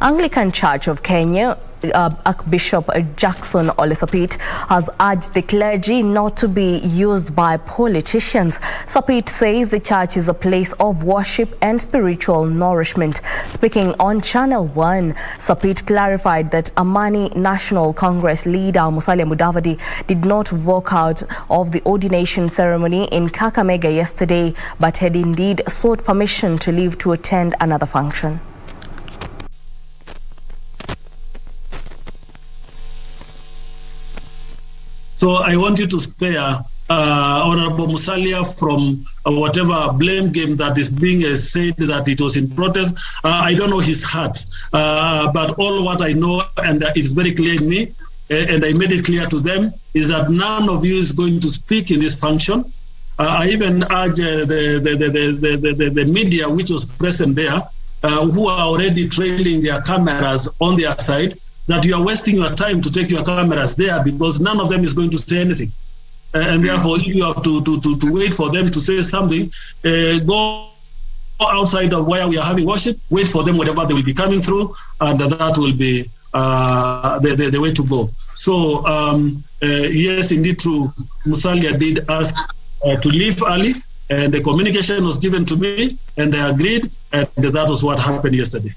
Anglican Church of Kenya Archbishop Jackson Ole Sapit has urged the clergy not to be used by politicians. Sapit says the church is a place of worship and spiritual nourishment. Speaking on Channel 1, Sapit clarified that Amani National Congress leader Musalia Mudavadi did not walk out of the ordination ceremony in Kakamega yesterday, but had indeed sought permission to leave to attend another function. So I want you to spare Honorable Musalia from whatever blame game that is being said that it was in protest. I don't know his heart, but all what I know, and it's very clear in me, and I made it clear to them, is that none of you is going to speak in this function. I even urge the media which was present there, who are already trailing their cameras on their side, that you are wasting your time to take your cameras there, because none of them is going to say anything. And therefore, you have to wait for them to say something. Go outside of where we are having worship, wait for them whenever they will be coming through, and that will be the way to go. So, yes, indeed, true. Musalia did ask to leave early, and the communication was given to me, and I agreed, and that was what happened yesterday.